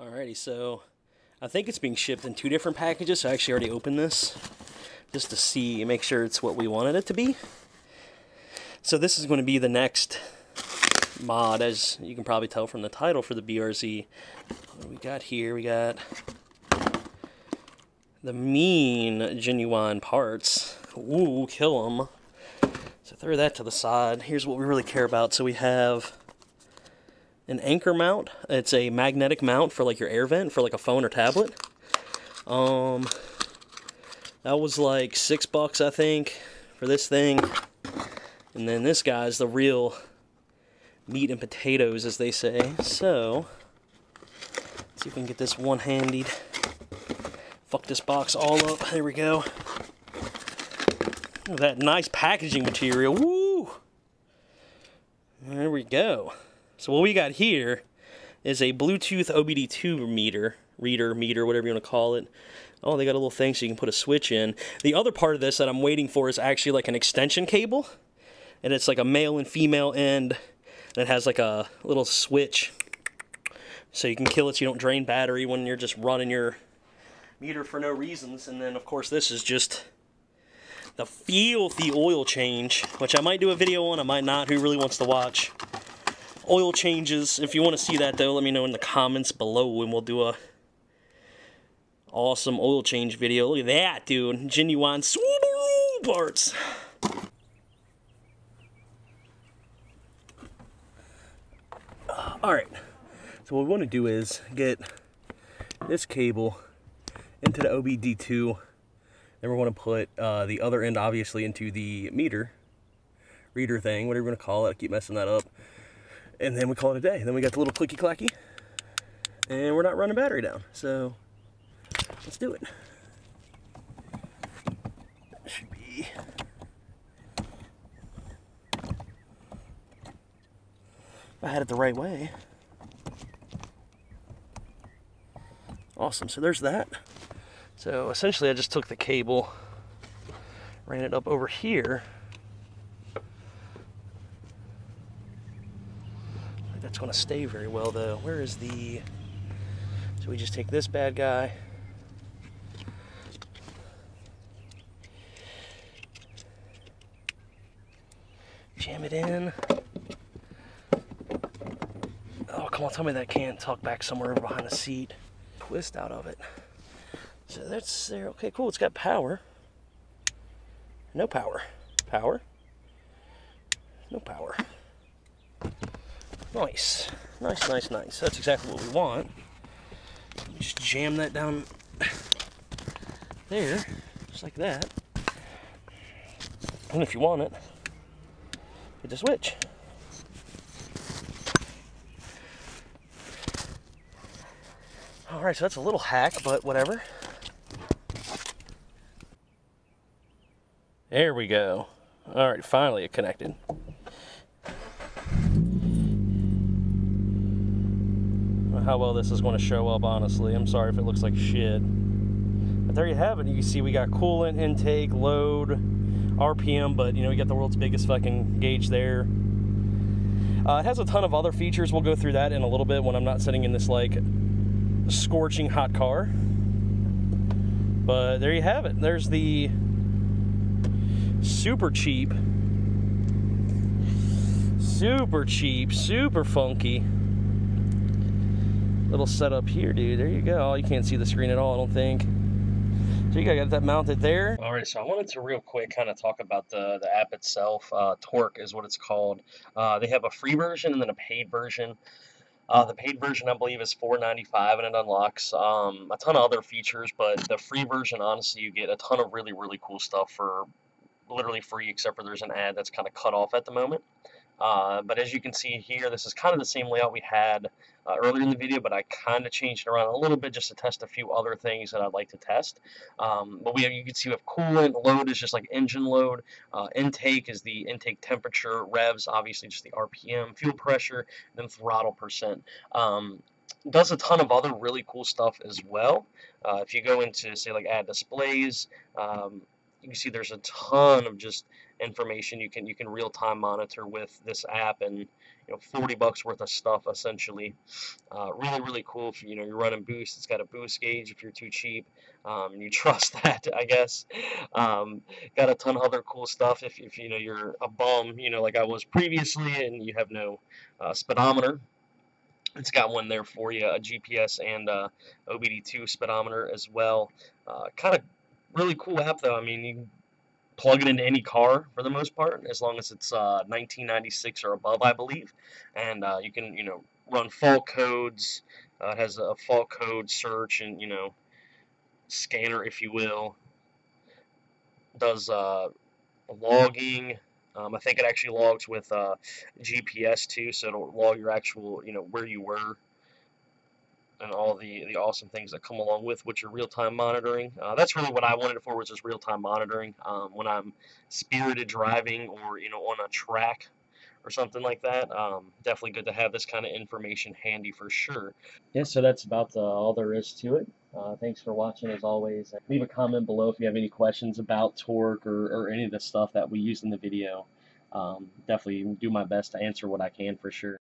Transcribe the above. Alrighty, so I think it's being shipped in two different packages. So I actually already opened this just to see and make sure it's what we wanted it to be. So this is going to be the next mod, as you can probably tell from the title, for the BRZ. What do we got here? We got the mean genuine parts. Ooh, kill them. So throw that to the side. Here's what we really care about. So we have an anchor mount. It's a magnetic mount for like your air vent for like a phone or tablet. That was like $6, I think, for this thing. And then this guy's the real meat and potatoes, as they say. So let's see if we can get this one-handed. Fuck this box all up. There we go. Look at that nice packaging material. Woo! There we go. So what we got here is a Bluetooth OBD2 reader, whatever you want to call it. Oh, they got a little thing so you can put a switch in. The other part of this that I'm waiting for is actually like an extension cable. And it's like a male and female end. And it has like a little switch. So you can kill it so you don't drain battery when you're just running your meter for no reasons. And then, of course, this is just the filthy oil change, which I might do a video on, I might not. Who really wants to watch oil changes? If you want to see that, though, let me know in the comments below and we'll do a awesome oil change video. Look at that, dude. Genuine Subaru parts. Alright, so what we want to do is get this cable into the OBD2, then we want to put the other end, obviously, into the meter, reader thing, whatever you want to call it. I keep messing that up. And then we call it a day. Then we got the little clicky-clacky, and we're not running battery down. So let's do it. That should be... I had it the right way. Awesome, so there's that. So essentially I just took the cable, ran it up over here. That's gonna stay very well though. Where is the... So we just take this bad guy. Jam it in. Oh, come on, tell me that can't tuck back somewhere behind the seat. Twist out of it. So that's there. Okay, cool. It's got power. No power. Power. No power. Nice. Nice, nice, nice. That's exactly what we want. Just jam that down there. Just like that. And if you want it, hit the switch. Alright, so that's a little hack, but whatever. There we go. Alright, finally it connected. I don't know how well this is going to show up, honestly. I'm sorry if it looks like shit. But there you have it. You can see we got coolant, intake, load, RPM, but you know, we got the world's biggest fucking gauge there. It has a ton of other features. We'll go through that in a little bit when I'm not sitting in this like scorching hot car. But there you have it. There's the super cheap, super funky little setup here, dude. There you go. You can't see the screen at all, I don't think. So you got that mounted there. All right, so I wanted to real quick kind of talk about the app itself. Torque is what it's called. They have a free version and then a paid version. The paid version, I believe, is $4.95, and it unlocks a ton of other features, but the free version, honestly, you get a ton of really, really cool stuff for literally free, except for there's an ad that's kind of cut off at the moment. But as you can see here, this is kind of the same layout we had earlier in the video, but I kind of changed it around a little bit just to test a few other things that I'd like to test. But we have, you can see we have coolant, load is just like engine load, intake is the intake temperature, revs, obviously just the RPM, fuel pressure, and then throttle percent. Does a ton of other really cool stuff as well. If you go into, say, like add displays, you can see there's a ton of just information you can real-time monitor with this app, and $40 worth of stuff essentially. Really cool. If you're running boost, it's got a boost gauge if you're too cheap. You trust that, I guess. Got a ton of other cool stuff if you're a bum, like I was previously, and you have no speedometer. It's got one there for you, a GPS and OBD2 speedometer as well. Kind of really cool app though. I mean, you can plug it into any car for the most part, as long as it's 1996 or above, I believe. And you can run fault codes. It has a fault code search and scanner, if you will. Does logging. I think it actually logs with GPS too, so it'll log your actual, where you were and all the awesome things that come along with your real-time monitoring. That's really what I wanted it for, was just real-time monitoring when I'm spirited driving or, on a track or something like that. Definitely good to have this kind of information handy for sure. Yeah, so that's about all there is to it. Thanks for watching, as always. Leave a comment below if you have any questions about torque or any of the stuff that we used in the video. Definitely do my best to answer what I can for sure.